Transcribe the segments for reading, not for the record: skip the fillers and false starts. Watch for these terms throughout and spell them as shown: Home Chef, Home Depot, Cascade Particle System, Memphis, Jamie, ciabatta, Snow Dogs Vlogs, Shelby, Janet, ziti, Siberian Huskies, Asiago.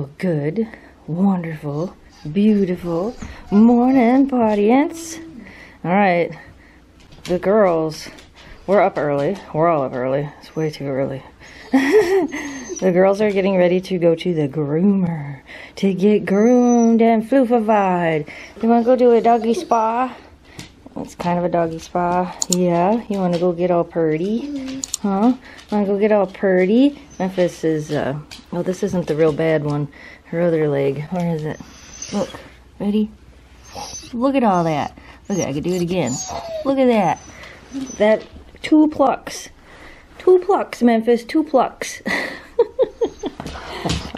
Well, good, wonderful, beautiful morning, audience. All right, the girls, we're up early. We're all up early. It's way too early. The girls are getting ready to go to the groomer to get groomed and floofified. You want to go do a doggy spa? It's kind of a doggy spa. Yeah, you want to go get all purdy? Huh? Want to go get all purdy? Memphis is, oh, this isn't the real bad one. Her other leg. Where is it? Look. Ready? Look at all that. Look at, I could do it again. Look at that. That, two plucks. Two plucks, Memphis. Two plucks.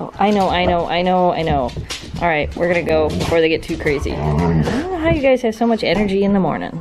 Oh, I know. All right, we're going to go before they get too crazy. How you guys have so much energy in the morning.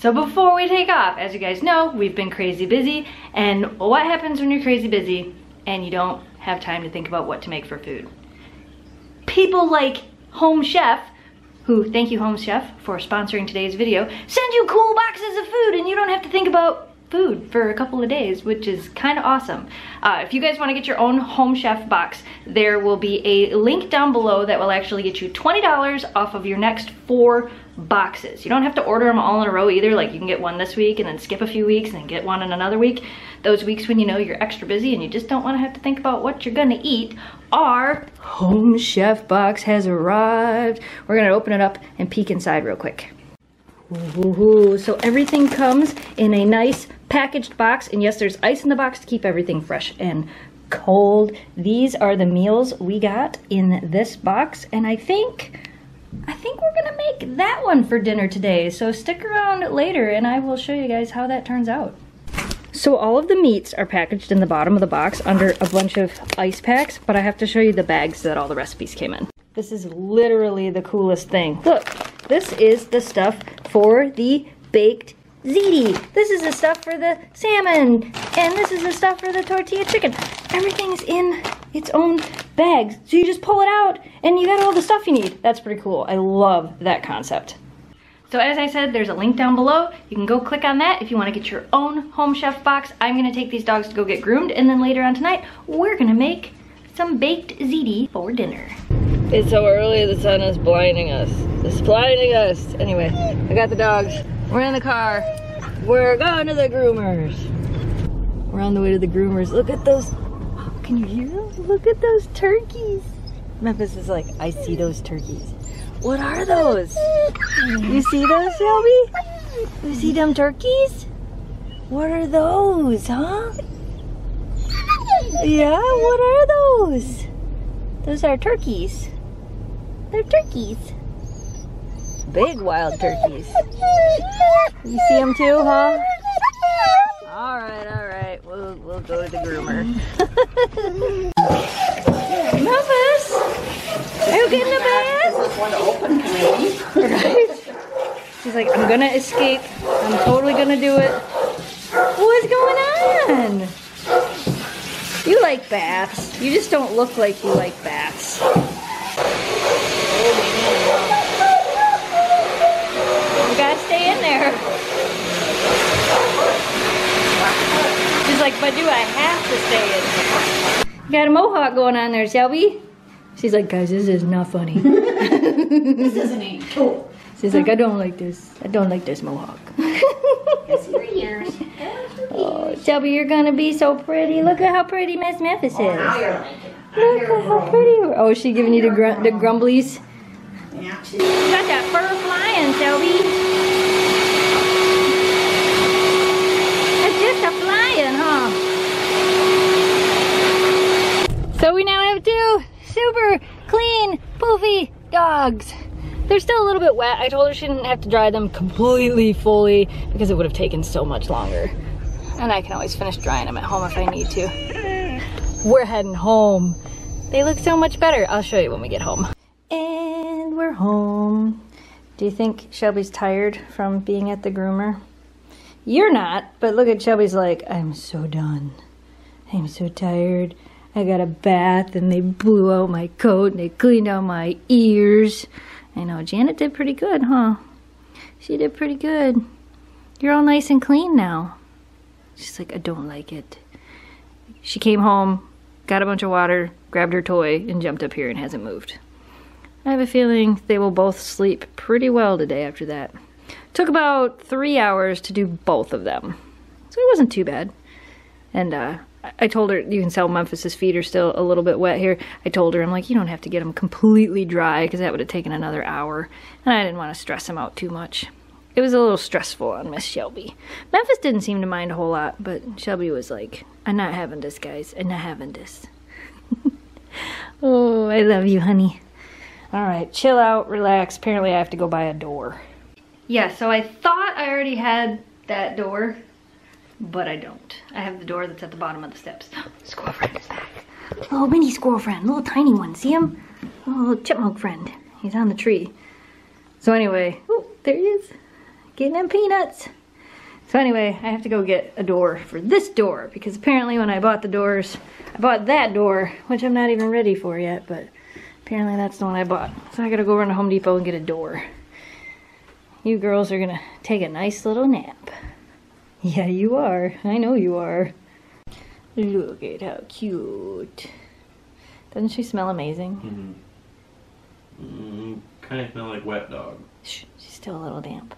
So before we take off, as you guys know, we've been crazy busy, and what happens when you're crazy busy and you don't have time to think about what to make for food? People like Home Chef, who, thank you Home Chef for sponsoring today's video, send you cool boxes of food and you don't have to think about food for a couple of days, which is kind of awesome. If you guys want to get your own Home Chef box, there will be a link down below that will actually get you $20 off of your next 4 boxes. You don't have to order them all in a row either. Like, you can get one this week and then skip a few weeks and then get one in another week. Those weeks when you know you're extra busy and you just don't want to have to think about what you're gonna eat, our Home Chef box has arrived. We're gonna open it up and peek inside real quick. Ooh, so everything comes in a nice packaged box, and yes, there's ice in the box to keep everything fresh and cold. These are the meals we got in this box, and I think we're gonna make that one for dinner today, so stick around later and I will show you guys how that turns out. So all of the meats are packaged in the bottom of the box under a bunch of ice packs, but I have to show you the bags that all the recipes came in. This is literally the coolest thing. Look, this is the stuff for the baked ziti. This is the stuff for the salmon. And this is the stuff for the tortilla chicken. Everything's in its own bags. So you just pull it out and you got all the stuff you need. That's pretty cool. I love that concept. So as I said, there's a link down below. You can go click on that if you want to get your own Home Chef box. I'm going to take these dogs to go get groomed. And then later on tonight, we're going to make some baked ziti for dinner. It's so early, the sun is blinding us. It's blinding us. Anyway, I got the dogs. We're in the car. We're going to the groomers. We're on the way to the groomers. Look at those. Oh, can you hear those? Look at those turkeys. Memphis is like, I see those turkeys. What are those? You see those, Shelby? You see them turkeys? What are those, huh? Yeah, what are those? Those are turkeys. They're turkeys. Big wild turkeys. You see them too, huh? All right. We'll go to the groomer. Memphis, are you getting a bath? Right? She's like, I'm gonna escape. I'm totally gonna do it. What's going on? You like baths. You just don't look like you like baths. You gotta stay in there. She's like, but do I have to stay in there? You got a mohawk going on there, Shelby. She's like, guys, this is not funny. This isn't cool. She's like, I don't like this. I don't like this mohawk. It's 3 years. Oh, Shelby, you're gonna be so pretty. Look at how pretty Miss Memphis is. Look at how pretty. Oh, is she giving you the grumblies? Yeah. She got that fur flying, Shelby. It's just a flying, huh? So we now have 2 super clean, poofy dogs. They're still a little bit wet. I told her she didn't have to dry them completely fully because it would have taken so much longer. And I can always finish drying them at home if I need to. We're heading home. They look so much better. I'll show you when we get home. And we're home. Do you think Shelby's tired from being at the groomer? You're not, but look at Shelby's like, I'm so done. I'm so tired. I got a bath and they blew out my coat and they cleaned out my ears. I know, Janet did pretty good, huh? She did pretty good. You're all nice and clean now. She's like, I don't like it. She came home got a bunch of water, grabbed her toy, and jumped up here and hasn't moved. I have a feeling they will both sleep pretty well today after that. Took about 3 hours to do both of them, so it wasn't too bad. And I told her, you can tell Memphis's feet are still a little bit wet here. I told her, I'm like, you don't have to get them completely dry because that would have taken another hour. And I didn't want to stress him out too much. It was a little stressful on Miss Shelby. Memphis didn't seem to mind a whole lot, but Shelby was like, I'm not having this, guys. I'm not having this. Oh, I love you, honey. All right, chill out, relax. Apparently I have to go buy a door. Yeah, so I thought I already had that door, but I don't. I have the door that's at the bottom of the steps. Squirrel friend is back. Little mini squirrel friend, little tiny one. See him? Little chipmunk friend. He's on the tree. So anyway, oh, there he is, getting them peanuts. So anyway, I have to go get a door for this door because apparently when I bought the doors, I bought that door, which I'm not even ready for yet, but apparently that's the one I bought. So I gotta go run to Home Depot and get a door. You girls are gonna take a nice little nap. Yeah, you are. I know you are. Look at how cute. Doesn't she smell amazing? Mm-hmm. Kind of smell like wet dog. Shh, she's still a little damp.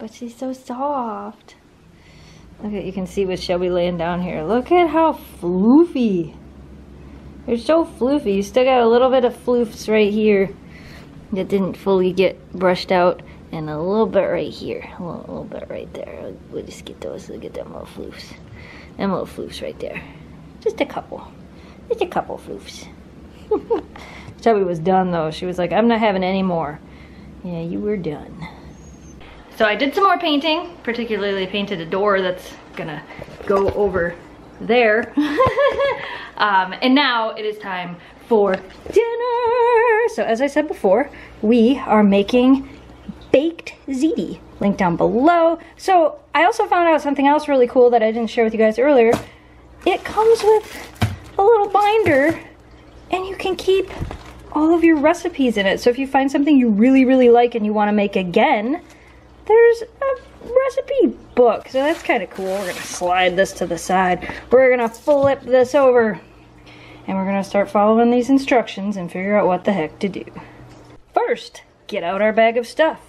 But she's so soft. Look at, you can see what Shelby laying down here. Look at how floofy. They're so floofy. You still got a little bit of floofs right here that didn't fully get brushed out. And a little bit right here, a little bit right there. We'll just get those, we'll get them little floofs. Them little floofs right there. Just a couple. Just a couple floofs. Shelby was done though. She was like, I'm not having any more. Yeah, you were done. So I did some more painting, particularly painted a door that's gonna go over there. And now it is time for dinner. So as I said before, we are making baked ziti, link down below. So I also found out something else really cool that I didn't share with you guys earlier. It comes with a little binder and you can keep all of your recipes in it. So if you find something you really, really like and you want to make again, there's a recipe book. So that's kind of cool. We're going to slide this to the side. We're going to flip this over and we're going to start following these instructions and figure out what the heck to do. First, get out our bag of stuff.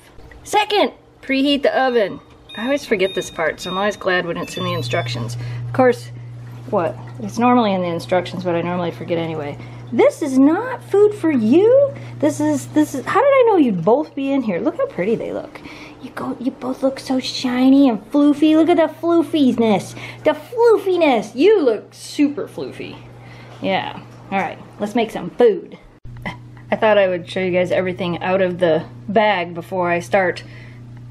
Second, preheat the oven. I always forget this part, so I'm always glad when it's in the instructions. Of course, what? It's normally in the instructions, but I normally forget anyway. This is not food for you. This is, how did I know you'd both be in here? Look how pretty they look. You both look so shiny and floofy. Look at the floofiness, the floofiness. You look super floofy. Yeah, all right, let's make some food. I thought I would show you guys everything out of the bag before I start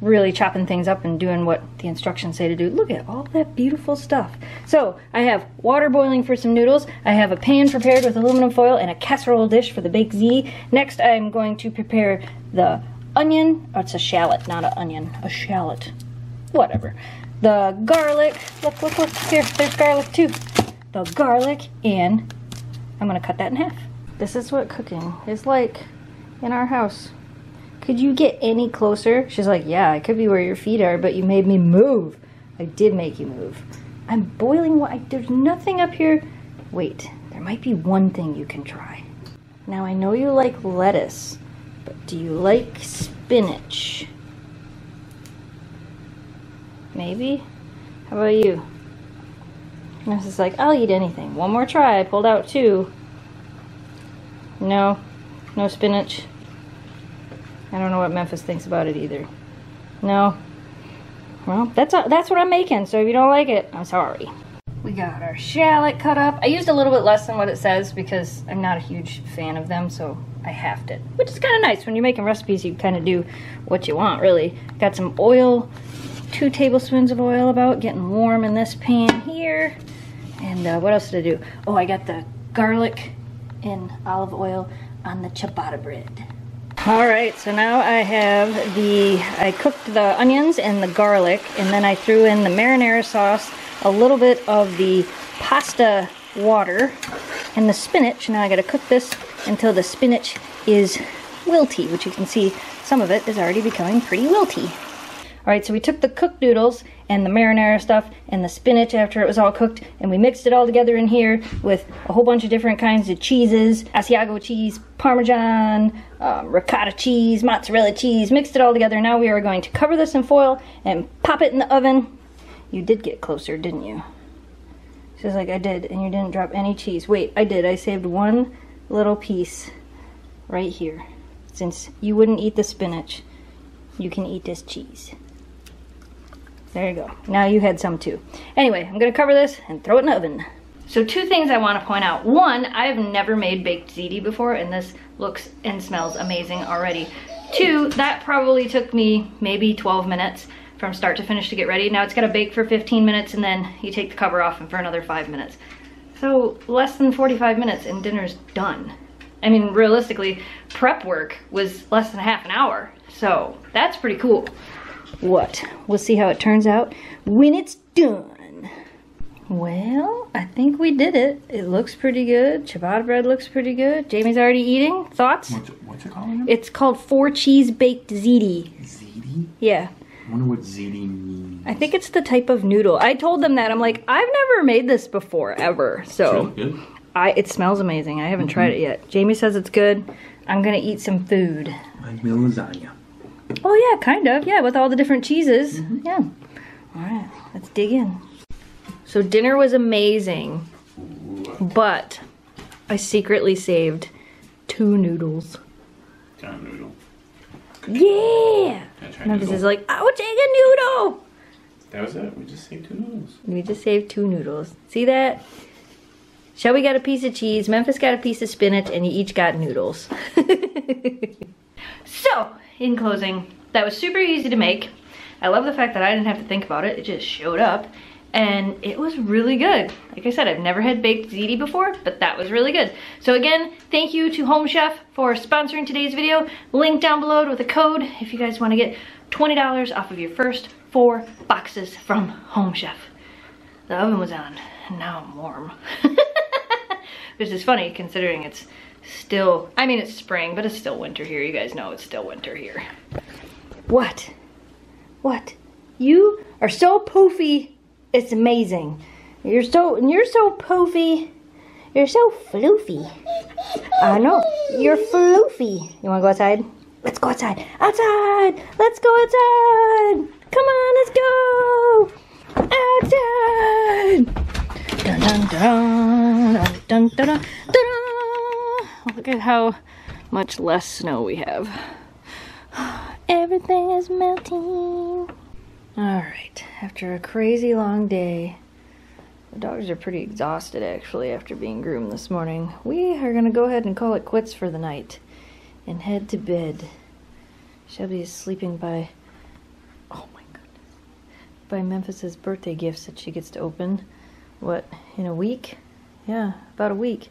really chopping things up and doing what the instructions say to do. Look at all that beautiful stuff. So I have water boiling for some noodles. I have a pan prepared with aluminum foil and a casserole dish for the baked ziti. Next, I'm going to prepare the onion. Oh, it's a shallot, not an onion, a shallot. Whatever. The garlic. Look, look, look. Here, there's garlic too. The garlic, and I'm going to cut that in half. This is what cooking is like in our house. Could you get any closer? She's like, yeah, I could be where your feet are, but you made me move. I did make you move. I'm boiling water. There's nothing up here. Wait, there might be one thing you can try. Now, I know you like lettuce, but do you like spinach? Maybe? How about you? And I was like, I'll eat anything. One more try. I pulled out two. No, no spinach. I don't know what Memphis thinks about it either. No. Well, that's what I'm making, so if you don't like it, I'm sorry. We got our shallot cut up. I used a little bit less than what it says because I'm not a huge fan of them, so I halved it, which is kind of nice. When you're making recipes, you kind of do what you want, really. Got some oil, 2 tablespoons of oil about, getting warm in this pan here. And what else did I do? Oh, I got the garlic in olive oil on the ciabatta bread. All right, so now I have I cooked the onions and the garlic, and then I threw in the marinara sauce, a little bit of the pasta water, and the spinach. Now I gotta cook this until the spinach is wilty, which you can see some of it is already becoming pretty wilty. Alright, so we took the cooked noodles and the marinara stuff and the spinach after it was all cooked, and we mixed it all together in here with a whole bunch of different kinds of cheeses. Asiago cheese, Parmesan, ricotta cheese, mozzarella cheese, mixed it all together. Now we are going to cover this in foil and pop it in the oven. You did get closer, didn't you? She's like, I did, and you didn't drop any cheese. Wait, I did. I saved one little piece right here. Since you wouldn't eat the spinach, you can eat this cheese. There you go. Now you had some too. Anyway, I'm going to cover this and throw it in the oven. So two things I want to point out. One, I have never made baked ziti before, and this looks and smells amazing already. Two, that probably took me maybe 12 minutes from start to finish to get ready. Now it's got to bake for 15 minutes, and then you take the cover off and for another 5 minutes. So less than 45 minutes and dinner's done. I mean, realistically, prep work was less than half an hour. So that's pretty cool. What? We'll see how it turns out when it's done. Well, I think we did it. It looks pretty good. Ciabatta bread looks pretty good. Jamie's already eating. Thoughts? What's it called again? It's called four cheese baked ziti. Ziti? Yeah. I wonder what ziti means. I think it's the type of noodle. I told them that. I'm like, I've never made this before, ever. So good. It smells amazing. I haven't tried it yet. Jamie says it's good. I'm going to eat some food. Like lasagna. Oh yeah, kind of. Yeah, with all the different cheeses. Yeah. Alright, let's dig in. So dinner was amazing, but I secretly saved two noodles. Got a noodle. Yeah! Memphis is like, I will take a noodle! That was it. We just saved two noodles. We just saved two noodles. See that? Shelby got a piece of cheese, Memphis got a piece of spinach, and you each got noodles. So, in closing, that was super easy to make. I love the fact that I didn't have to think about it. It just showed up, and it was really good. Like I said, I've never had baked ziti before, but that was really good. So again, thank you to Home Chef for sponsoring today's video. Link down below with a code if you guys want to get $20 off of your first 4 boxes from Home Chef. The oven was on, and now I'm warm. Which is funny considering it's still, I mean, it's spring, but it's still winter here. You guys know it's still winter here. What? What? You are so poofy. It's amazing. You're so poofy. You're so floofy. I know. You're floofy. You want to go outside? Let's go outside. Outside. Let's go outside. Come on, let's go. Outside. Dun dun dun. Dun dun dun. Dun, dun. Look at how much less snow we have. Everything is melting. All right, after a crazy long day, the dogs are pretty exhausted actually after being groomed this morning. We are gonna go ahead and call it quits for the night and head to bed. Shelby is sleeping by, oh my goodness, by Memphis's birthday gifts that she gets to open, what, in a week? Yeah, about a week.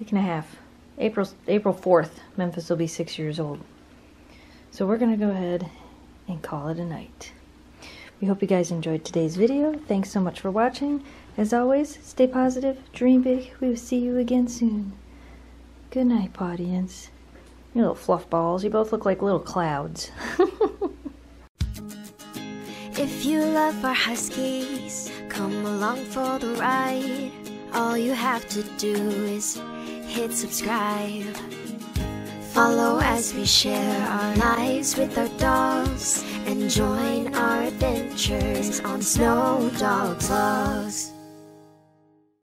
Week and a half. April 4th, Memphis will be 6 years old. So we're gonna go ahead and call it a night. We hope you guys enjoyed today's video. Thanks so much for watching. As always, stay positive, dream big. We will see you again soon. Good night, audience. You little fluff balls. You both look like little clouds. If you love our huskies, come along for the ride. All you have to do is hit subscribe. Follow as we share our lives with our dogs, and join our adventures on Snow Dogs Vlogs.